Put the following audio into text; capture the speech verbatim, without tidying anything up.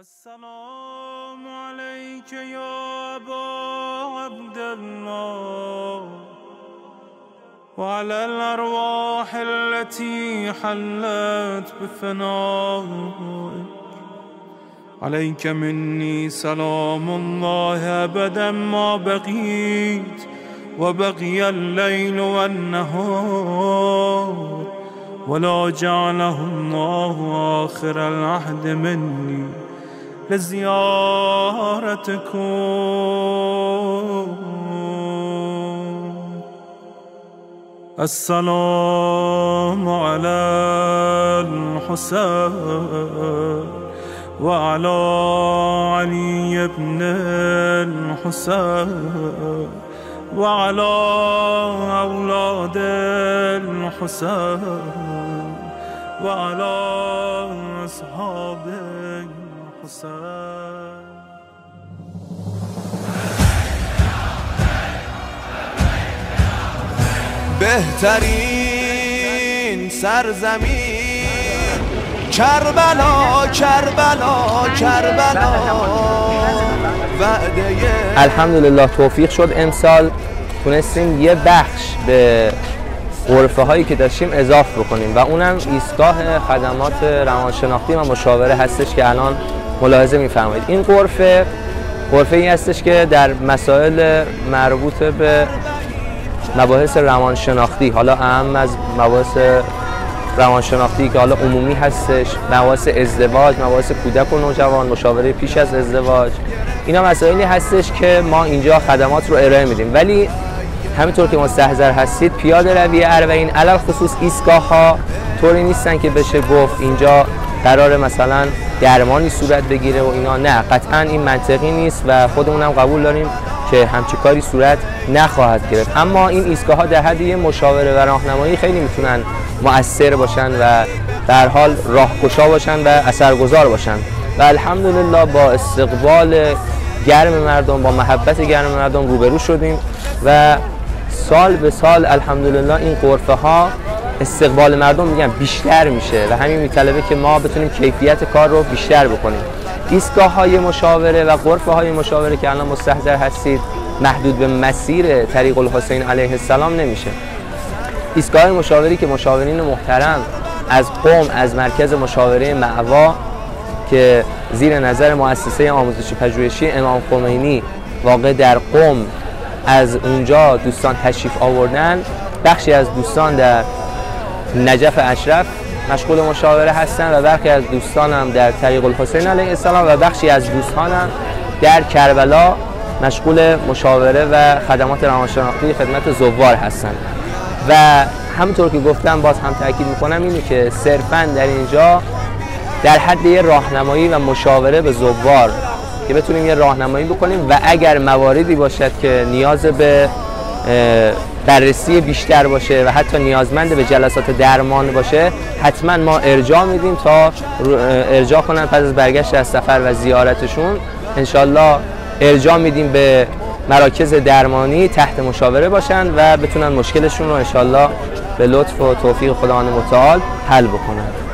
السلام عليك يا أبا عبد الله وعلى الأرواح التي حلت بفنائك عليك مني سلام الله أبدا ما بقيت وبقي الليل والنهار ولا جعله الله آخر العهد مني لزيارتكم السلام على الحسين وعلى علي بن الحسين وعلى أولاد الحسين وعلى أصحاب الحسين. بهترین سرزمین کربلا کربلا کربلا وعده. الحمدلله توفیق شد امسال تونستیم یه بخش به غرفه هایی که داشتیم اضافه بکنیم و اونم ایستگاه خدمات روانشناختی و مشاوره هستش که الان ملاحظه میفرمایید. این غرفه غرفه ای هستش که در مسائل مربوط به مباحث روانشناختی، حالا اهم از مباحث روانشناختی که حالا عمومی هستش، مباحث ازدواج، مباحث کودک و نوجوان، مشاوره پیش از ازدواج، اینا مسائلی هستش که ما اینجا خدمات رو ارائه میدیم. ولی همینطور که مستحضر هستید، پیاده روی اربعین علل خصوص ایستگاه ها طوری نیستن که بشه گفت اینجا قرار مثلا درمانی صورت بگیره و اینا، نه قطعا این منطقی نیست و خودمونم قبول داریم که همچی کاری صورت نخواهد گرفت. اما این ایستگاه‌ها در حد یه مشاوره و راهنمایی خیلی میتونن مؤثر باشن و در حال راهگشا باشن و اثرگذار باشن و الحمدلله با استقبال گرم مردم، با محبت گرم مردم روبرو شدیم و سال به سال الحمدلله این غرفه‌ها استقبال مردم میگم بیشتر میشه و همین میطلبه که ما بتونیم کیفیت کار رو بیشتر بکنیم. ایستگاه‌های مشاوره و غرفه‌های مشاوره که الان مستحضر هستید محدود به مسیر طریق الحسین علیه السلام نمیشه. ایستگاه مشاوری که مشاورین محترم از قم، از مرکز مشاوره معوا که زیر نظر مؤسسه آموزش پژوهشی امام خمینی واقع در قم، از اونجا دوستان تشریف آوردن. بخشی از دوستان در نجف اشرف مشغول مشاوره هستن و برخی از دوستانم در طریق الحسین علیه السلام و بخشی از دوستانم در کربلا مشغول مشاوره و خدمات روانشناختی خدمت زوار هستند و همونطور که گفتم باز هم تاکید میکنم اینه که صرفاً در اینجا در حد یه راهنمایی و مشاوره به زوار که بتونیم یه راهنمایی بکنیم و اگر مواردی باشد که نیاز به بررسی بیشتر باشه و حتی نیازمند به جلسات درمان باشه، حتما ما ارجاع میدیم تا ارجاع کنن پس از برگشت از سفر و زیارتشون. انشالله ارجاع میدیم به مراکز درمانی تحت مشاوره باشن و بتونن مشکلشون رو انشالله به لطف و توفیق خداوند متعال حل بکنن.